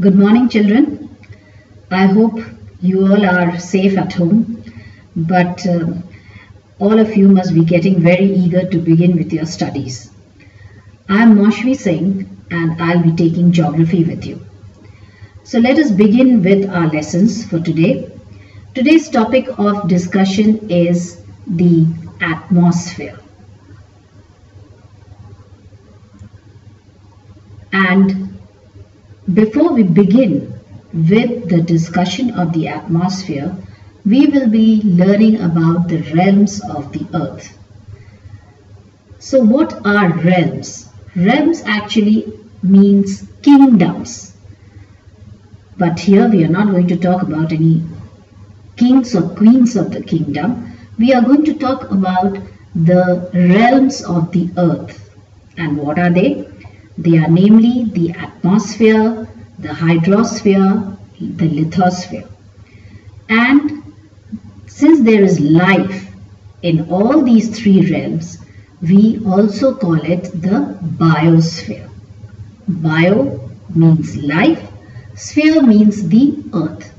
Good morning, children. I hope you all are safe at home, but all of you must be getting very eager to begin with your studies. I am Moushami Singh and I'll be taking geography with you. So let us begin with our lessons for today. Today's topic of discussion is the atmosphere. And before we begin with the discussion of the atmosphere, we will be learning about the realms of the earth. So what are realms? Realms actually means kingdoms. But here we are not going to talk about any kings or queens of the kingdom. We are going to talk about the realms of the earth. And what are they? They are namely the atmosphere, the hydrosphere, the lithosphere. And since there is life in all these three realms, we also call it the biosphere. Bio means life, sphere means the earth.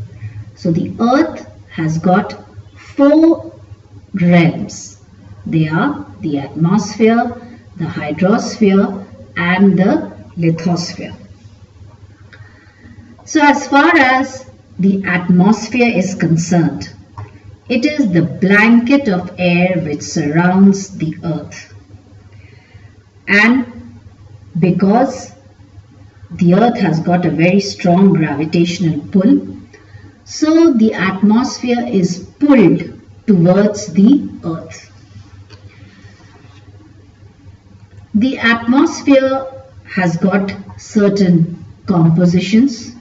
So the earth has got four realms. They are the atmosphere, the hydrosphere, and the lithosphere. So as far as the atmosphere is concerned, it is the blanket of air which surrounds the earth. And because the earth has got a very strong gravitational pull, so the atmosphere is pulled towards the earth. The atmosphere has got certain compositions,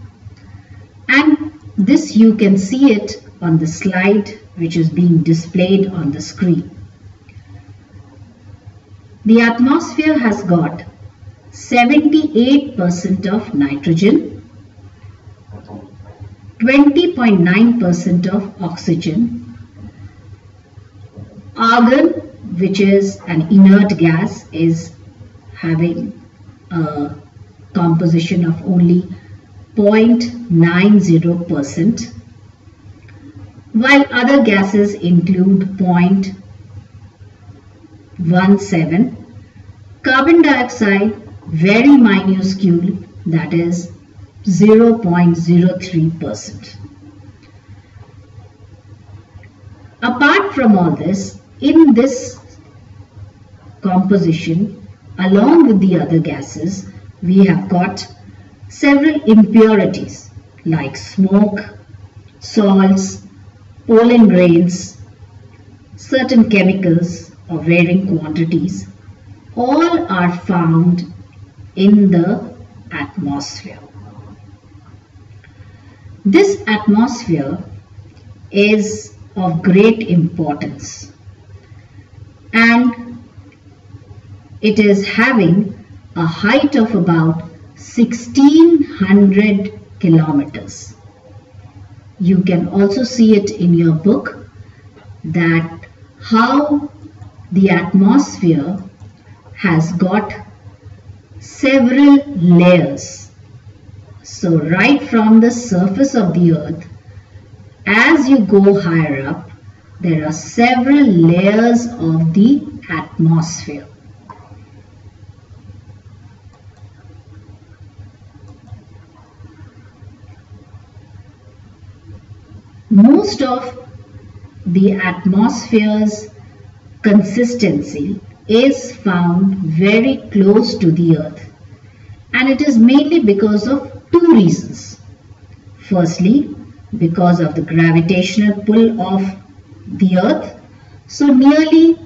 and this you can see it on the slide which is being displayed on the screen. The atmosphere has got 78% of nitrogen, 20.9% of oxygen, argon, which is an inert gas, is having a composition of only 0.90%, while other gases include 0.17%, carbon dioxide very minuscule, that is 0.03%. Apart from all this, in this composition along with the other gases, we have got several impurities like smoke, salts, pollen grains, certain chemicals of varying quantities. All are found in the atmosphere. This atmosphere is of great importance, and it is having a height of about 1600 kilometers. You can also see it in your book that how the atmosphere has got several layers. So right from the surface of the earth, as you go higher up, there are several layers of the atmosphere. Most of the atmosphere's consistency is found very close to the earth, and it is mainly because of two reasons. Firstly, because of the gravitational pull of the earth, so nearly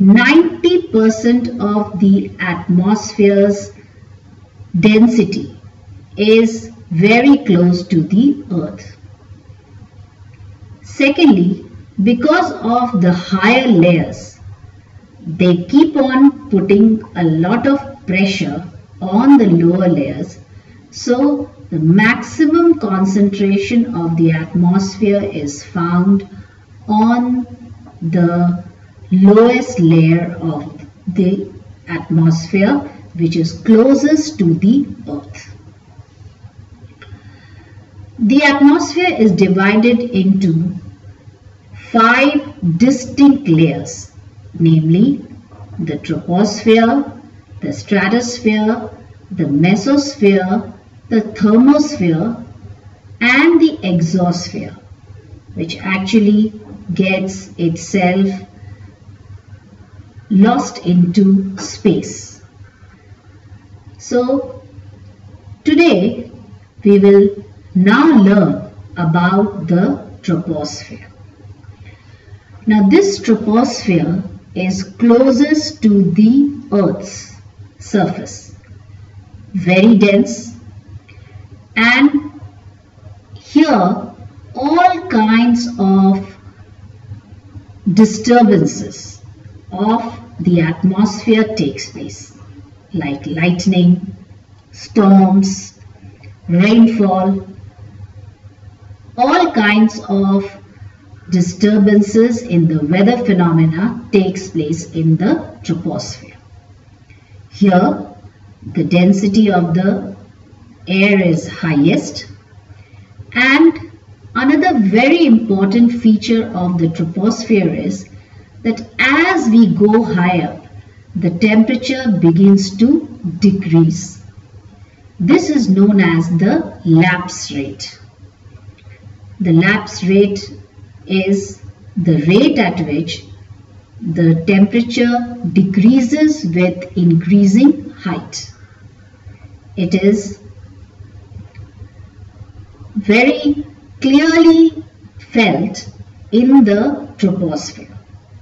90% of the atmosphere's density is very close to the earth. Secondly, because of the higher layers, they keep on putting a lot of pressure on the lower layers, so the maximum concentration of the atmosphere is found on the lowest layer of the atmosphere, which is closest to the earth. The atmosphere is divided into 5 distinct layers, namely the troposphere, the stratosphere, the mesosphere, the thermosphere, and the exosphere, which actually gets itself lost into space. So today we will now learn about the troposphere. Now this troposphere is closest to the Earth's surface, very dense, and here all kinds of disturbances of the atmosphere takes place, like lightning, storms, rainfall, all kinds of disturbances in the weather phenomena takes place in the troposphere. Here the density of the air is highest, and another very important feature of the troposphere is that as we go higher, the temperature begins to decrease. This is known as the lapse rate. The lapse rate is the rate at which the temperature decreases with increasing height. It is very clearly felt in the troposphere.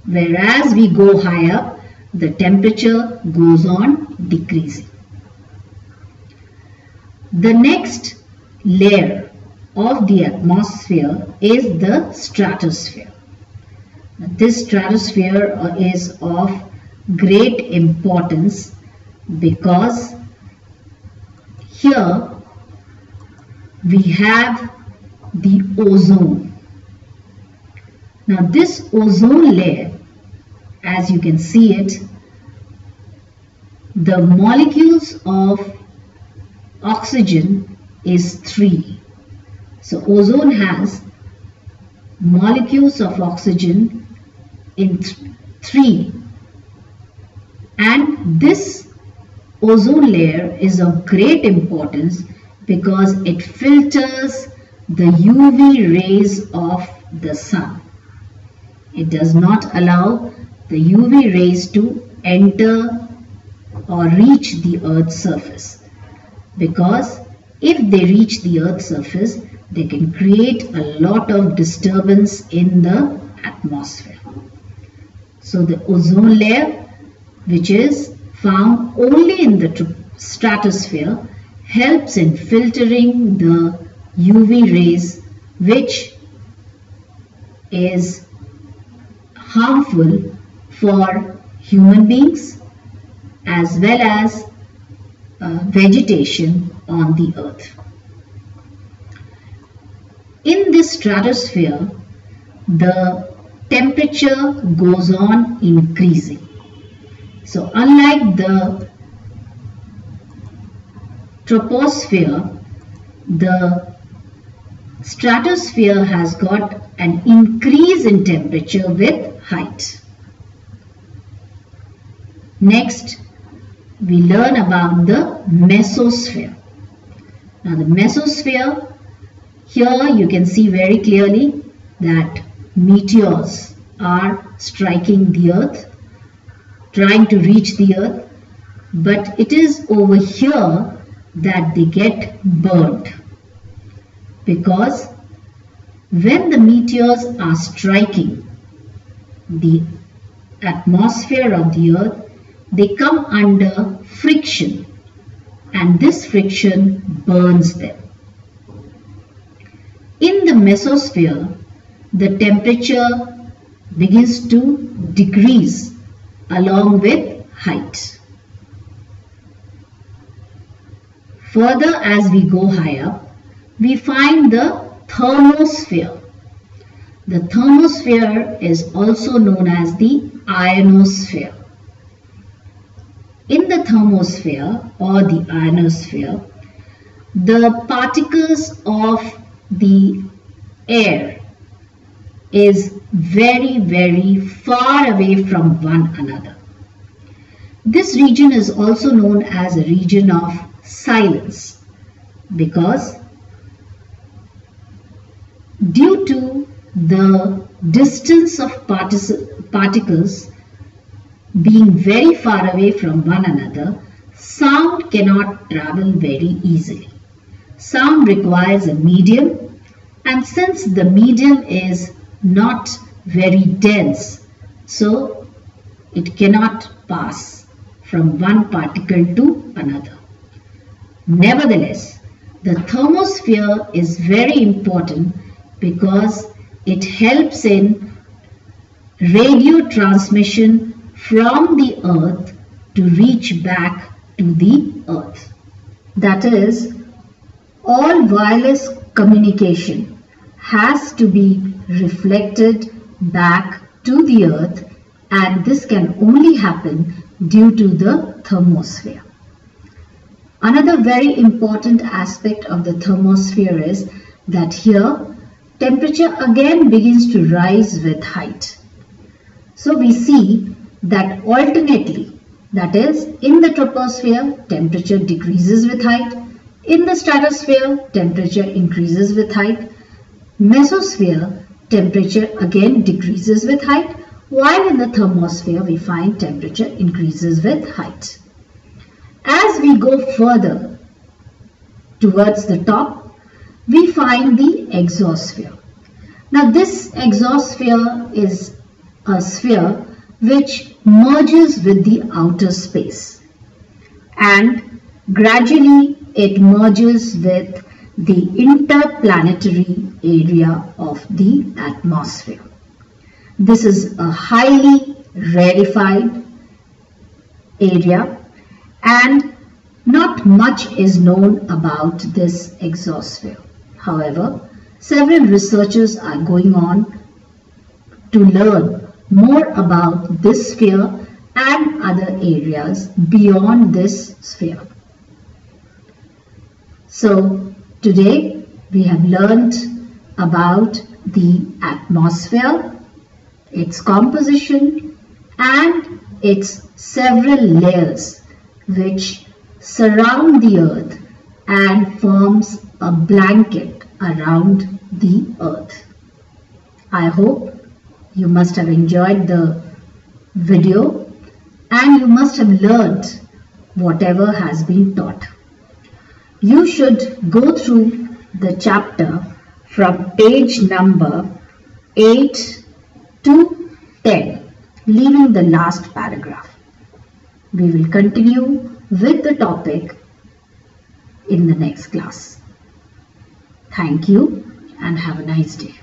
Whereas we go higher, the temperature goes on decreasing. The next layer of the atmosphere is the stratosphere. This stratosphere is of great importance because here we have the ozone. Now this ozone layer, as you can see it, the molecules of oxygen is 3. So ozone has molecules of oxygen in 3, and this ozone layer is of great importance because it filters the UV rays of the sun. It does not allow the UV rays to enter or reach the Earth's surface, because if they reach the Earth's surface, they can create a lot of disturbance in the atmosphere. So the ozone layer, which is found only in the stratosphere, helps in filtering the UV rays, which is harmful for human beings as well as vegetation on the earth. In this stratosphere, the temperature goes on increasing. So unlike the troposphere, the stratosphere has got an increase in temperature with height. Next, we learn about the mesosphere. Now the mesosphere, here you can see very clearly that meteors are striking the earth, trying to reach the earth, but it is over here that they get burned. Because when the meteors are striking the atmosphere of the earth, they come under friction, and this friction burns them. In the mesosphere, the temperature begins to decrease along with height. Further, as we go higher, we find the thermosphere. The thermosphere is also known as the ionosphere. In the thermosphere or the ionosphere, the particles of the air is very, very far away from one another. This region is also known as a region of silence because due to the distance of particles being very far away from one another, sound cannot travel very easily. Sound requires a medium, and since the medium is not very dense, so it cannot pass from one particle to another. Nevertheless, the thermosphere is very important because it helps in radio transmission from the earth to reach back to the earth. That is, all wireless communication has to be reflected back to the earth, and this can only happen due to the thermosphere. Another very important aspect of the thermosphere is that here temperature again begins to rise with height. So we see that alternately, that is, in the troposphere temperature decreases with height, in the stratosphere temperature increases with height, mesosphere temperature again decreases with height, while in the thermosphere we find temperature increases with height. As we go further towards the top, we find the exosphere. Now this exosphere is a sphere which merges with the outer space, and gradually it merges with the interplanetary area of the atmosphere. This is a highly rarefied area, and not much is known about this exosphere. However, several researchers are going on to learn more about this sphere and other areas beyond this sphere. So today we have learnt about the atmosphere, its composition, and its several layers which surround the earth and forms a blanket around the earth. I hope you must have enjoyed the video and you must have learnt whatever has been taught. You should go through the chapter from page number 8 to 10, leaving the last paragraph. We will continue with the topic in the next class. Thank you and have a nice day.